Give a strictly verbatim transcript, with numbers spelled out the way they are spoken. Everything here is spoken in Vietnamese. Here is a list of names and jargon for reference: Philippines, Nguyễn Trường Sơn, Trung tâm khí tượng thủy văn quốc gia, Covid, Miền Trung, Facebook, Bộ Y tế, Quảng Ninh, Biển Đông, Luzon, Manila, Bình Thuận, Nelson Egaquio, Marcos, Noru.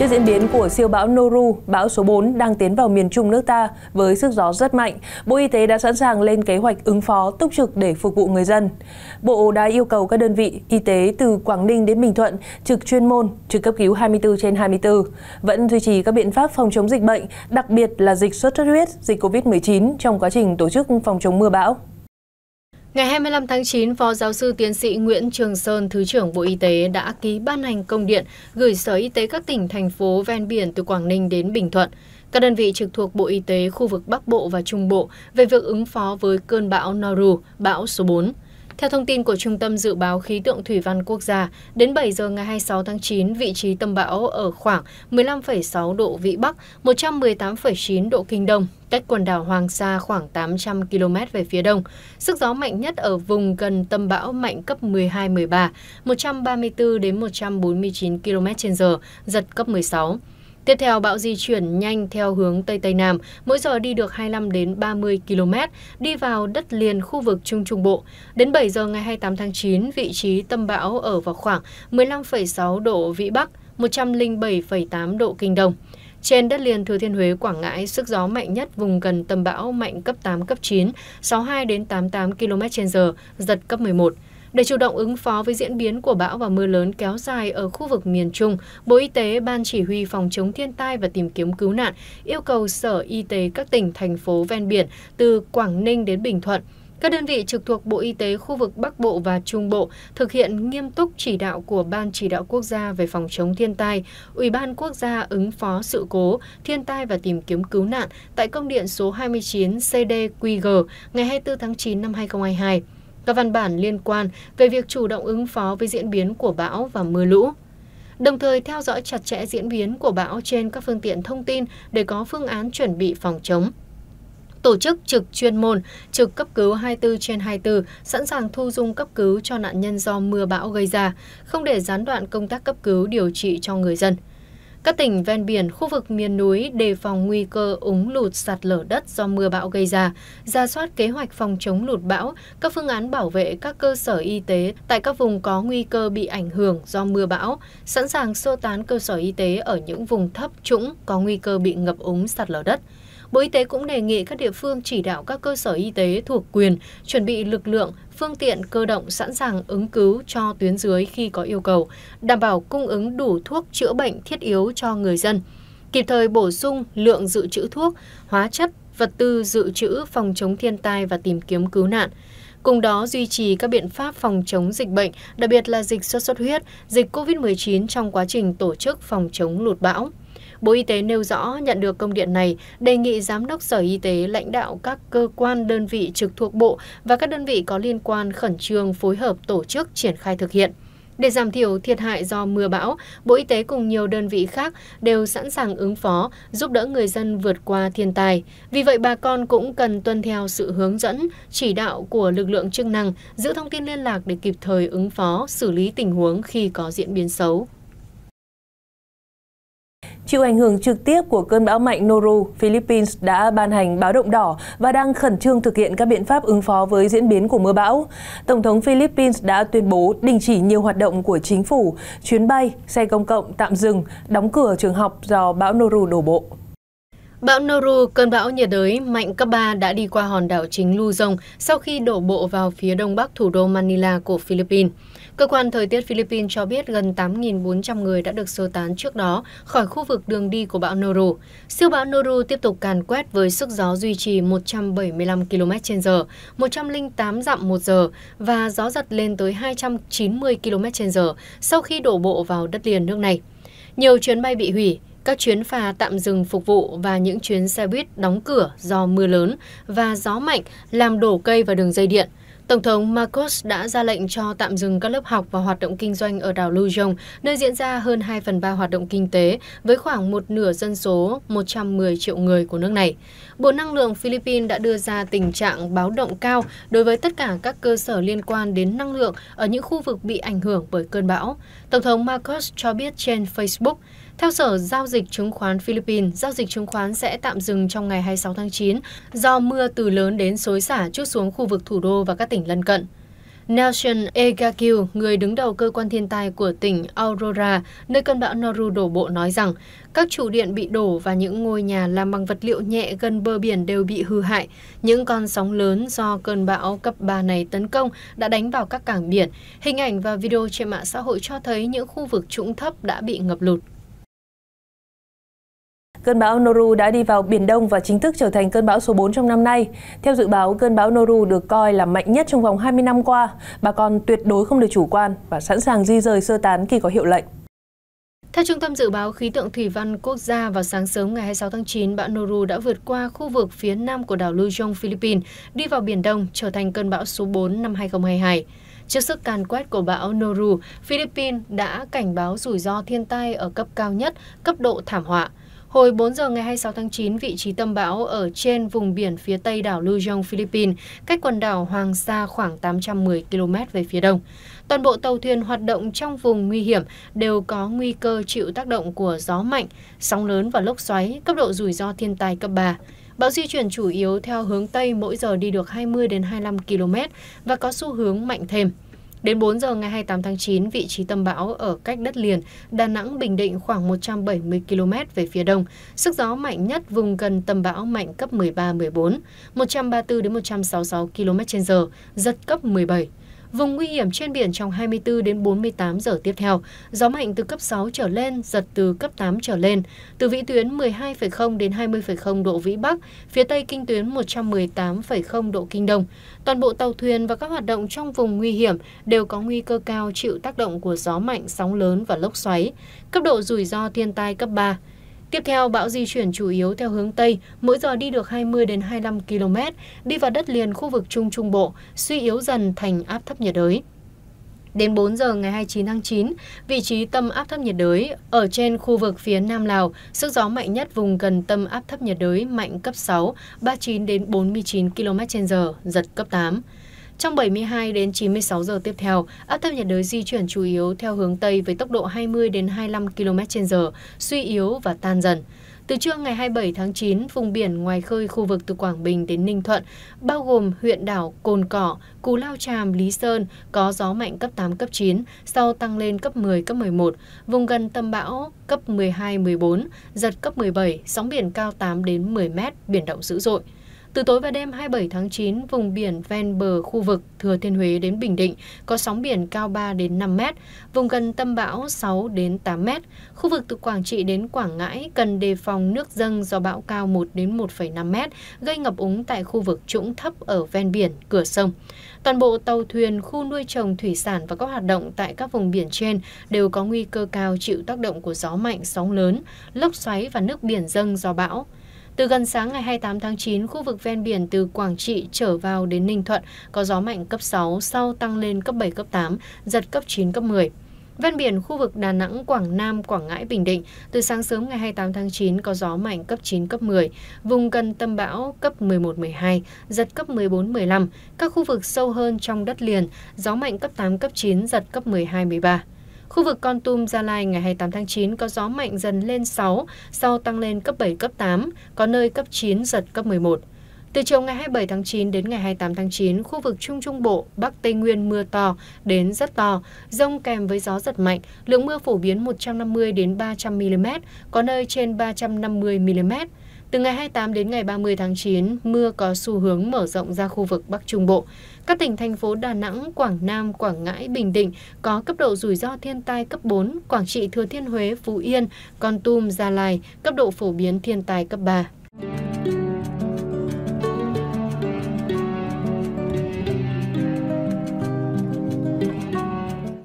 Trước diễn biến của siêu bão Noru, bão số bốn đang tiến vào miền Trung nước ta với sức gió rất mạnh, Bộ Y tế đã sẵn sàng lên kế hoạch ứng phó túc trực để phục vụ người dân. Bộ đã yêu cầu các đơn vị y tế từ Quảng Ninh đến Bình Thuận trực chuyên môn, trực cấp cứu hai mươi tư trên hai mươi tư, vẫn duy trì các biện pháp phòng chống dịch bệnh, đặc biệt là dịch sốt xuất huyết, dịch Covid mười chín trong quá trình tổ chức phòng chống mưa bão. Ngày hai mươi lăm tháng chín, Phó Giáo sư Tiến sĩ Nguyễn Trường Sơn, Thứ trưởng Bộ Y tế đã ký ban hành công điện gửi Sở Y tế các tỉnh, thành phố ven biển từ Quảng Ninh đến Bình Thuận, các đơn vị trực thuộc Bộ Y tế khu vực Bắc Bộ và Trung Bộ về việc ứng phó với cơn bão Noru, bão số bốn. Theo thông tin của Trung tâm Dự báo Khí tượng Thủy văn Quốc gia, đến bảy giờ ngày hai mươi sáu tháng chín, vị trí tâm bão ở khoảng mười lăm phẩy sáu độ Vĩ Bắc, một trăm mười tám phẩy chín độ Kinh Đông, cách quần đảo Hoàng Sa khoảng tám trăm ki lô mét về phía đông. Sức gió mạnh nhất ở vùng gần tâm bão mạnh cấp mười hai mười ba, một trăm ba mươi tư đến một trăm bốn mươi chín ki lô mét trên giờ, giật cấp mười sáu. Tiếp theo, bão di chuyển nhanh theo hướng Tây Tây Nam, mỗi giờ đi được hai mươi lăm đến ba mươi ki lô mét, đi vào đất liền khu vực Trung Trung Bộ. Đến bảy giờ ngày hai mươi tám tháng chín, vị trí tâm bão ở vào khoảng mười lăm phẩy sáu độ Vĩ Bắc, một trăm lẻ bảy phẩy tám độ Kinh Đông. Trên đất liền Thừa Thiên Huế, Quảng Ngãi, sức gió mạnh nhất vùng gần tâm bão mạnh cấp tám, cấp chín, sáu mươi hai đến tám mươi tám ki lô mét trên giờ, giật cấp mười một. Để chủ động ứng phó với diễn biến của bão và mưa lớn kéo dài ở khu vực miền Trung, Bộ Y tế, Ban Chỉ huy Phòng chống thiên tai và tìm kiếm cứu nạn yêu cầu Sở Y tế các tỉnh, thành phố ven biển từ Quảng Ninh đến Bình Thuận, các đơn vị trực thuộc Bộ Y tế khu vực Bắc Bộ và Trung Bộ thực hiện nghiêm túc chỉ đạo của Ban Chỉ đạo Quốc gia về phòng chống thiên tai, Ủy ban Quốc gia ứng phó sự cố, thiên tai và tìm kiếm cứu nạn tại công điện số hai mươi chín C D Q G ngày hai mươi tư tháng chín năm hai nghìn không trăm hai mươi hai. Các văn bản liên quan về việc chủ động ứng phó với diễn biến của bão và mưa lũ. Đồng thời theo dõi chặt chẽ diễn biến của bão trên các phương tiện thông tin để có phương án chuẩn bị phòng chống. Tổ chức trực chuyên môn, trực cấp cứu hai mươi tư trên hai mươi tư, sẵn sàng thu dung cấp cứu cho nạn nhân do mưa bão gây ra, không để gián đoạn công tác cấp cứu điều trị cho người dân. Các tỉnh ven biển, khu vực miền núi đề phòng nguy cơ úng lụt, sạt lở đất do mưa bão gây ra, rà soát kế hoạch phòng chống lụt bão, các phương án bảo vệ các cơ sở y tế tại các vùng có nguy cơ bị ảnh hưởng do mưa bão, sẵn sàng sơ tán cơ sở y tế ở những vùng thấp trũng có nguy cơ bị ngập úng, sạt lở đất. Bộ Y tế cũng đề nghị các địa phương chỉ đạo các cơ sở y tế thuộc quyền chuẩn bị lực lượng, phương tiện cơ động sẵn sàng ứng cứu cho tuyến dưới khi có yêu cầu, đảm bảo cung ứng đủ thuốc chữa bệnh thiết yếu cho người dân, kịp thời bổ sung lượng dự trữ thuốc, hóa chất, vật tư dự trữ phòng chống thiên tai và tìm kiếm cứu nạn. Cùng đó duy trì các biện pháp phòng chống dịch bệnh, đặc biệt là dịch sốt xuất huyết, dịch Covid mười chín trong quá trình tổ chức phòng chống lụt bão. Bộ Y tế nêu rõ nhận được công điện này, đề nghị Giám đốc Sở Y tế, lãnh đạo các cơ quan đơn vị trực thuộc Bộ và các đơn vị có liên quan khẩn trương phối hợp tổ chức triển khai thực hiện. Để giảm thiểu thiệt hại do mưa bão, Bộ Y tế cùng nhiều đơn vị khác đều sẵn sàng ứng phó, giúp đỡ người dân vượt qua thiên tai. Vì vậy, bà con cũng cần tuân theo sự hướng dẫn, chỉ đạo của lực lượng chức năng, giữ thông tin liên lạc để kịp thời ứng phó, xử lý tình huống khi có diễn biến xấu. Chịu ảnh hưởng trực tiếp của cơn bão mạnh Noru, Philippines đã ban hành báo động đỏ và đang khẩn trương thực hiện các biện pháp ứng phó với diễn biến của mưa bão. Tổng thống Philippines đã tuyên bố đình chỉ nhiều hoạt động của chính phủ, chuyến bay, xe công cộng tạm dừng, đóng cửa trường học do bão Noru đổ bộ. Bão Noru, cơn bão nhiệt đới mạnh cấp ba đã đi qua hòn đảo chính Luzon sau khi đổ bộ vào phía đông bắc thủ đô Manila của Philippines. Cơ quan thời tiết Philippines cho biết gần tám nghìn bốn trăm người đã được sơ tán trước đó khỏi khu vực đường đi của bão Noru. Siêu bão Noru tiếp tục càn quét với sức gió duy trì một trăm bảy mươi lăm ki lô mét trên giờ, một trăm lẻ tám dặm một giờ và gió giật lên tới hai trăm chín mươi ki lô mét trên giờ sau khi đổ bộ vào đất liền nước này. Nhiều chuyến bay bị hủy, các chuyến phà tạm dừng phục vụ và những chuyến xe buýt đóng cửa do mưa lớn và gió mạnh làm đổ cây và đường dây điện. Tổng thống Marcos đã ra lệnh cho tạm dừng các lớp học và hoạt động kinh doanh ở đảo Luzon, nơi diễn ra hơn hai phần ba hoạt động kinh tế với khoảng một nửa dân số một trăm mười triệu người của nước này. Bộ Năng lượng Philippines đã đưa ra tình trạng báo động cao đối với tất cả các cơ sở liên quan đến năng lượng ở những khu vực bị ảnh hưởng bởi cơn bão. Tổng thống Marcos cho biết trên Facebook, theo Sở Giao dịch Chứng khoán Philippines, giao dịch chứng khoán sẽ tạm dừng trong ngày hai mươi sáu tháng chín do mưa từ lớn đến xối xả trút xuống khu vực thủ đô và các tỉnh lân cận. Nelson Egaquio, người đứng đầu cơ quan thiên tai của tỉnh Aurora, nơi cơn bão Noru đổ bộ nói rằng các trụ điện bị đổ và những ngôi nhà làm bằng vật liệu nhẹ gần bờ biển đều bị hư hại. Những con sóng lớn do cơn bão cấp ba này tấn công đã đánh vào các cảng biển. Hình ảnh và video trên mạng xã hội cho thấy những khu vực trũng thấp đã bị ngập lụt. Cơn bão Noru đã đi vào Biển Đông và chính thức trở thành cơn bão số bốn trong năm nay. Theo dự báo, cơn bão Noru được coi là mạnh nhất trong vòng hai mươi năm qua. Bà con tuyệt đối không được chủ quan và sẵn sàng di rời sơ tán khi có hiệu lệnh. Theo Trung tâm Dự báo Khí tượng Thủy văn Quốc gia, vào sáng sớm ngày hai mươi sáu tháng chín, bão Noru đã vượt qua khu vực phía nam của đảo Luzon, Philippines, đi vào Biển Đông, trở thành cơn bão số bốn năm hai nghìn không trăm hai mươi hai. Trước sức càn quét của bão Noru, Philippines đã cảnh báo rủi ro thiên tai ở cấp cao nhất, cấp độ thảm họa. Hồi bốn giờ ngày hai mươi sáu tháng chín, vị trí tâm bão ở trên vùng biển phía tây đảo Luzon, Philippines, cách quần đảo Hoàng Sa khoảng tám trăm mười ki-lô-mét về phía đông. Toàn bộ tàu thuyền hoạt động trong vùng nguy hiểm đều có nguy cơ chịu tác động của gió mạnh, sóng lớn và lốc xoáy, cấp độ rủi ro thiên tai cấp ba. Bão di chuyển chủ yếu theo hướng Tây, mỗi giờ đi được hai mươi đến hai mươi lăm ki-lô-mét và có xu hướng mạnh thêm. Đến bốn giờ ngày hai mươi tám tháng chín, vị trí tâm bão ở cách đất liền Đà Nẵng, Bình Định khoảng một trăm bảy mươi ki-lô-mét về phía đông. Sức gió mạnh nhất vùng gần tâm bão mạnh cấp mười ba mười bốn, một trăm ba mươi tư đến một trăm sáu mươi sáu ki-lô-mét trên giờ, giật cấp mười bảy. Vùng nguy hiểm trên biển trong hai mươi tư đến bốn mươi tám giờ tiếp theo, gió mạnh từ cấp sáu trở lên, giật từ cấp tám trở lên, từ vĩ tuyến mười hai phẩy không đến hai mươi phẩy không độ vĩ Bắc, phía tây kinh tuyến một trăm mười tám phẩy không độ kinh Đông. Toàn bộ tàu thuyền và các hoạt động trong vùng nguy hiểm đều có nguy cơ cao chịu tác động của gió mạnh, sóng lớn và lốc xoáy, cấp độ rủi ro thiên tai cấp ba. Tiếp theo, bão di chuyển chủ yếu theo hướng Tây, mỗi giờ đi được hai mươi đến hai mươi lăm ki-lô-mét, đi vào đất liền khu vực Trung Trung Bộ, suy yếu dần thành áp thấp nhiệt đới. Đến bốn giờ ngày hai mươi chín tháng chín, vị trí tâm áp thấp nhiệt đới ở trên khu vực phía Nam Lào, sức gió mạnh nhất vùng gần tâm áp thấp nhiệt đới mạnh cấp sáu, ba mươi chín đến bốn mươi chín ki-lô-mét trên giờ, giật cấp tám. Trong bảy mươi hai đến chín mươi sáu giờ tiếp theo, áp thấp nhiệt đới di chuyển chủ yếu theo hướng Tây với tốc độ hai mươi đến hai mươi lăm ki-lô-mét trên giờ, suy yếu và tan dần. Từ trưa ngày hai mươi bảy tháng chín, vùng biển ngoài khơi khu vực từ Quảng Bình đến Ninh Thuận, bao gồm huyện đảo Cồn Cỏ, Cù Lao Chàm, Lý Sơn, có gió mạnh cấp tám, cấp chín, sau tăng lên cấp mười, cấp mười một, vùng gần tâm bão cấp mười hai mười bốn, giật cấp mười bảy, sóng biển cao tám đến mười mét, biển động dữ dội. Từ tối và đêm hai mươi bảy tháng chín, vùng biển ven bờ khu vực Thừa Thiên Huế đến Bình Định có sóng biển cao ba đến năm mét, vùng gần tâm bão sáu đến tám mét. Khu vực từ Quảng Trị đến Quảng Ngãi cần đề phòng nước dâng do bão cao một đến một phẩy năm mét, gây ngập úng tại khu vực trũng thấp ở ven biển, cửa sông. Toàn bộ tàu thuyền, khu nuôi trồng thủy sản và các hoạt động tại các vùng biển trên đều có nguy cơ cao chịu tác động của gió mạnh, sóng lớn, lốc xoáy và nước biển dâng do bão. Từ gần sáng ngày hai mươi tám tháng chín, khu vực ven biển từ Quảng Trị trở vào đến Ninh Thuận có gió mạnh cấp sáu, sau tăng lên cấp bảy, cấp tám, giật cấp chín, cấp mười. Ven biển khu vực Đà Nẵng, Quảng Nam, Quảng Ngãi, Bình Định, từ sáng sớm ngày hai mươi tám tháng chín có gió mạnh cấp chín, cấp mười, vùng gần tâm bão cấp mười một mười hai, giật cấp mười bốn mười lăm. Các khu vực sâu hơn trong đất liền, gió mạnh cấp tám, cấp chín, giật cấp mười hai mười ba. Khu vực Kon Tum, Gia Lai ngày hai mươi tám tháng chín có gió mạnh dần lên sáu, sau tăng lên cấp bảy, cấp tám, có nơi cấp chín, giật cấp mười một. Từ chiều ngày hai mươi bảy tháng chín đến ngày hai mươi tám tháng chín, khu vực Trung Trung Bộ, Bắc Tây Nguyên mưa to đến rất to, dông kèm với gió giật mạnh, lượng mưa phổ biến một trăm năm mươi đến ba trăm mi-li-mét, có nơi trên ba trăm năm mươi mi-li-mét. Từ ngày hai mươi tám đến ngày ba mươi tháng chín, mưa có xu hướng mở rộng ra khu vực Bắc Trung Bộ. Các tỉnh, thành phố Đà Nẵng, Quảng Nam, Quảng Ngãi, Bình Định có cấp độ rủi ro thiên tai cấp bốn, Quảng Trị, Thừa Thiên Huế, Phú Yên, Kon Tum, Gia Lai cấp độ phổ biến thiên tai cấp ba.